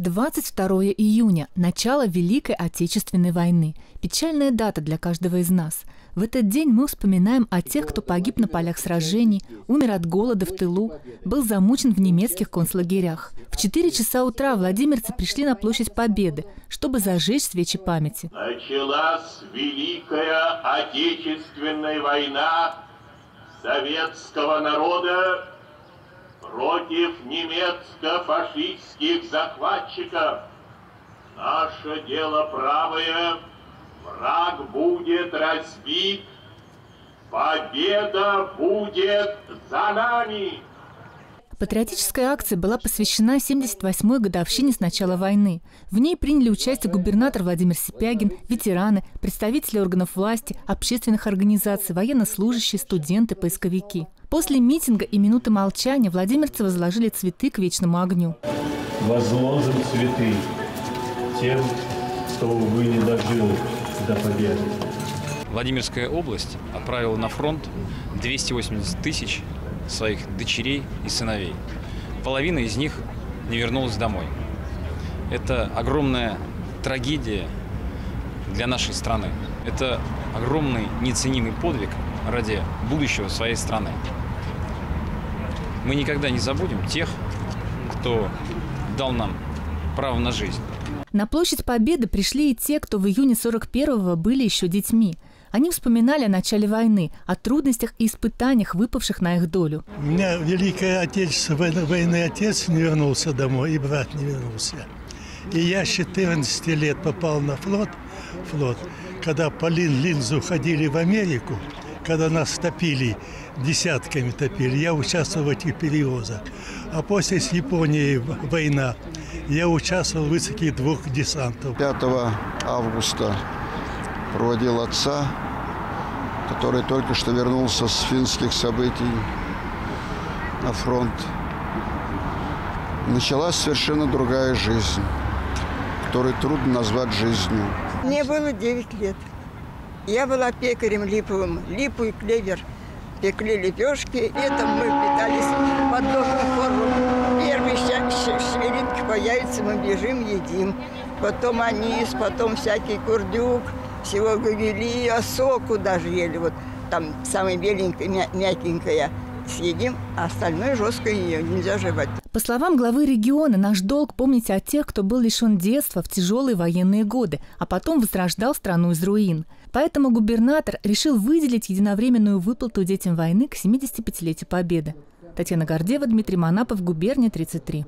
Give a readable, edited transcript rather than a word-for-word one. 22 июня – начало Великой Отечественной войны. Печальная дата для каждого из нас. В этот день мы вспоминаем о тех, кто погиб на полях сражений, умер от голода в тылу, был замучен в немецких концлагерях. В 4 часа утра владимирцы пришли на площадь Победы, чтобы зажечь свечи памяти. Началась Великая Отечественная война советского народа против немецко-фашистских захватчиков. Наше дело правое, враг будет разбит, победа будет за нами. Патриотическая акция была посвящена 78-й годовщине с начала войны. В ней приняли участие губернатор Владимир Сипягин, ветераны, представители органов власти, общественных организаций, военнослужащие, студенты, поисковики. После митинга и минуты молчания владимирцы возложили цветы к вечному огню. Возложим цветы тем, кто, увы, не дожил до победы. Владимирская область отправила на фронт 280 тысяч своих дочерей и сыновей. Половина из них не вернулась домой. Это огромная трагедия для нашей страны. Это огромный неценимый подвиг ради будущего своей страны. Мы никогда не забудем тех, кто дал нам право на жизнь. На площадь Победы пришли и те, кто в июне 41-го были еще детьми. Они вспоминали о начале войны, о трудностях и испытаниях, выпавших на их долю. У меня Великая Отечественная война, отец не вернулся домой, и брат не вернулся. И я с 14 лет попал на флот, когда по линзу ходили в Америку, когда нас топили, десятками топили, я участвовал в этих перевозах. А после с Японией война, я участвовал в высадке двух десантов. 5 августа. Проводил отца, который только что вернулся с финских событий на фронт. Началась совершенно другая жизнь, которую трудно назвать жизнью. Мне было 9 лет. Я была пекарем липовым. Липу и клевер пекли лепешки. Летом мы питались под легкую форму. Первые шевелинки появятся, мы бежим, едим. Потом анис, потом всякий курдюк. Всего гавели, а соку даже ели. Вот там самая беленькая, мягенькая съедим, а остальное жесткое ее нельзя жевать. По словам главы региона, наш долг помнить о тех, кто был лишен детства в тяжелые военные годы, а потом возрождал страну из руин. Поэтому губернатор решил выделить единовременную выплату детям войны к 75-летию Победы. Татьяна Гордеева, Дмитрий Монапов, губерния 33.